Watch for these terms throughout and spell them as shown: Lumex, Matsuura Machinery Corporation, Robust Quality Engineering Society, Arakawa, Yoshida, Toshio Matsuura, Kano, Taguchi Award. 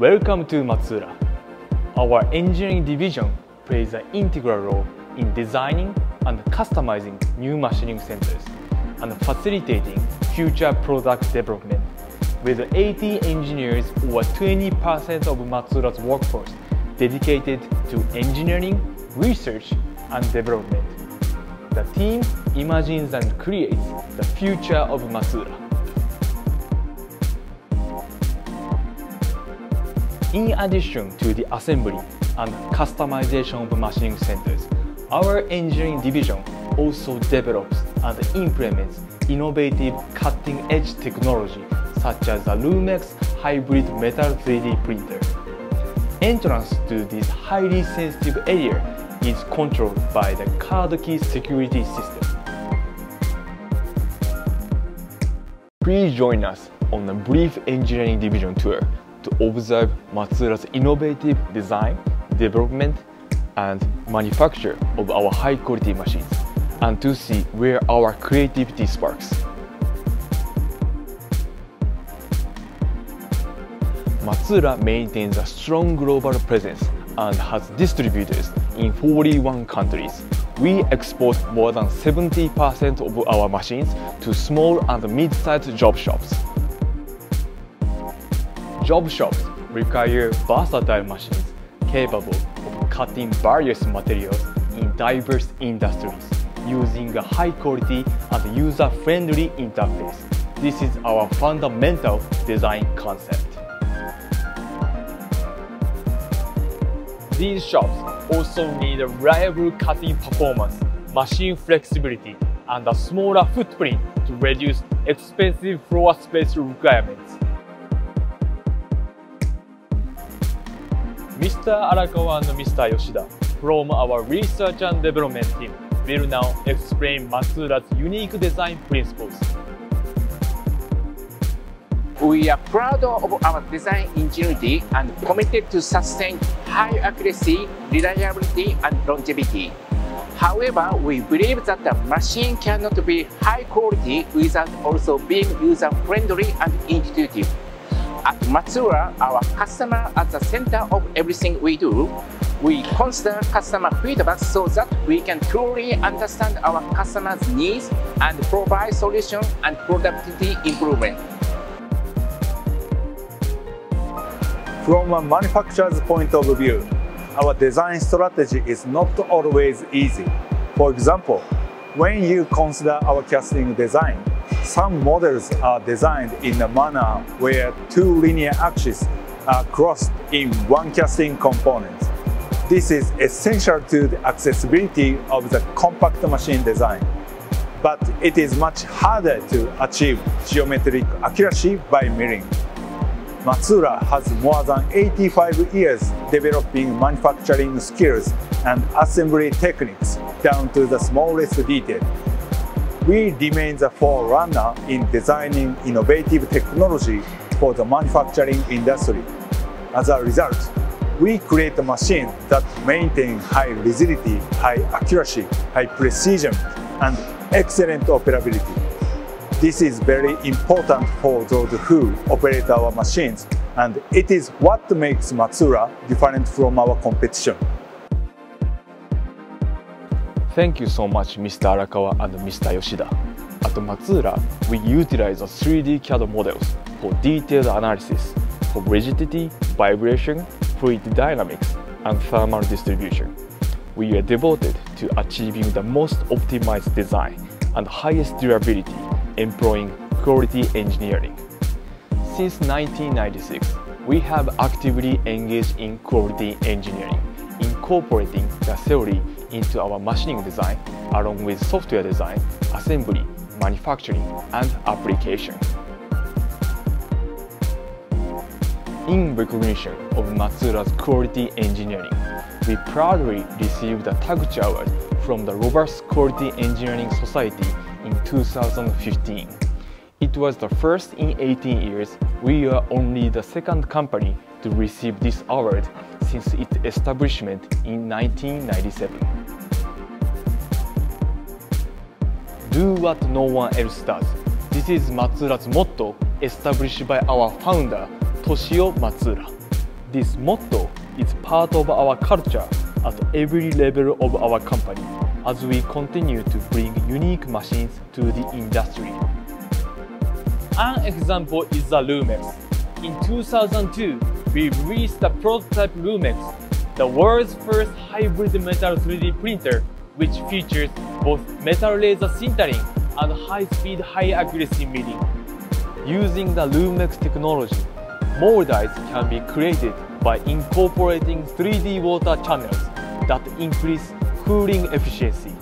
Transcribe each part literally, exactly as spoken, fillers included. Welcome to Matsuura. Our engineering division plays an integral role in designing and customizing new machining centers and facilitating future product development. With eighty engineers or twenty percent of Matsuura's workforce dedicated to engineering, research, and development, the team imagines and creates the future of Matsuura. In addition to the assembly and customization of machining centers, our engineering division also develops and implements innovative cutting-edge technology such as the Lumex hybrid metal three D printer. Entrance to this highly sensitive area is controlled by the card key security system. Please join us on a brief engineering division tour to observe Matsuura's innovative design, development, and manufacture of our high-quality machines, and to see where our creativity sparks. Matsuura maintains a strong global presence and has distributors in forty-one countries. We export more than seventy percent of our machines to small and mid-sized job shops. Job shops require versatile machines capable of cutting various materials in diverse industries using a high-quality and user-friendly interface. This is our fundamental design concept. These shops also need a reliable cutting performance, machine flexibility, and a smaller footprint to reduce expensive floor space requirements. Mister Arakawa and Mister Yoshida from our research and development team will now explain Matsuura's unique design principles. We are proud of our design ingenuity and committed to sustain high accuracy, reliability, and longevity. However, we believe that the machine cannot be high quality without also being user-friendly and intuitive. At Matsuura, our customer at the center of everything we do, we consider customer feedback so that we can truly understand our customers' needs and provide solutions and productivity improvement. From a manufacturer's point of view, our design strategy is not always easy. For example, when you consider our casting design, some models are designed in a manner where two linear axes are crossed in one casting component. This is essential to the accessibility of the compact machine design, but it is much harder to achieve geometric accuracy by milling. Matsuura has more than eighty-five years developing manufacturing skills and assembly techniques down to the smallest detail. We remain the forerunner in designing innovative technology for the manufacturing industry. As a result, we create a machine that maintains high rigidity, high accuracy, high precision, and excellent operability. This is very important for those who operate our machines, and it is what makes Matsuura different from our competition. Thank you so much, Mister Arakawa and Mister Yoshida. At Matsuura, we utilize the three D C A D models for detailed analysis of rigidity, vibration, fluid dynamics, and thermal distribution. We are devoted to achieving the most optimized design and highest durability, employing quality engineering. Since nineteen ninety-six, we have actively engaged in quality engineering, incorporating the theory into our machining design, along with software design, assembly, manufacturing, and application. In recognition of Matsuura's quality engineering, we proudly received the Taguchi Award from the Robust Quality Engineering Society in two thousand fifteen. It was the first in eighteen years. We are only the second company to receive this award since its establishment in nineteen ninety-seven. Do what no one else does. This is Matsuura's motto established by our founder, Toshio Matsuura. This motto is part of our culture at every level of our company as we continue to bring unique machines to the industry. An example is the Lumex. In two thousand two, we released the prototype Lumex, the world's first hybrid metal three D printer, which features both metal laser sintering and high-speed, high-accuracy milling. Using the Lumex technology, mold dies can be created by incorporating three D water channels that increase cooling efficiency.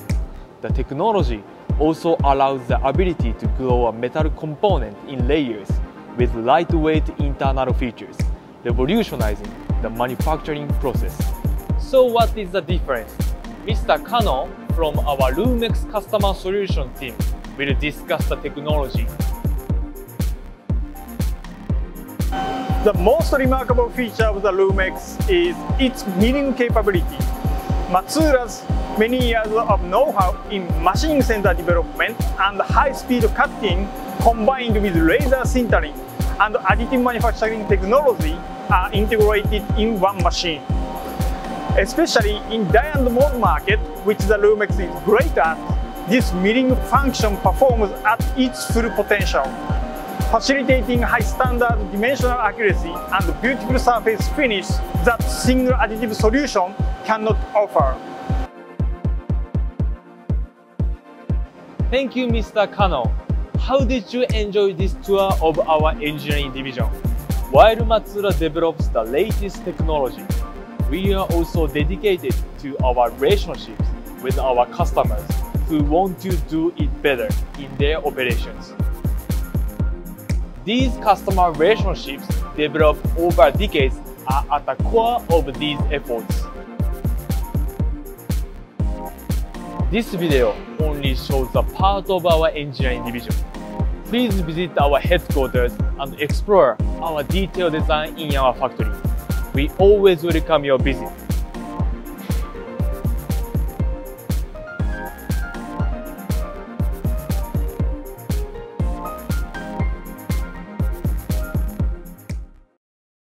The technology also allows the ability to grow a metal component in layers with lightweight internal features, revolutionizing the manufacturing process. So what is the difference? Mister Kano from our Lumex Customer Solution team will discuss the technology. The most remarkable feature of the Lumex is its milling capability. Matsuura's many years of know-how in machine center development and high-speed cutting combined with laser sintering and additive manufacturing technology are integrated in one machine. Especially in die and mold market, which the Lumex is great at, this milling function performs at its full potential, facilitating high standard dimensional accuracy and beautiful surface finish that single additive solution cannot offer. Thank you, Mister Kano. How did you enjoy this tour of our engineering division? While Matsuura develops the latest technology, we are also dedicated to our relationships with our customers who want to do it better in their operations. These customer relationships developed over decades are at the core of these efforts. This video only shows a part of our engineering division. Please visit our headquarters and explore our detailed design in our factory. We always welcome your visit.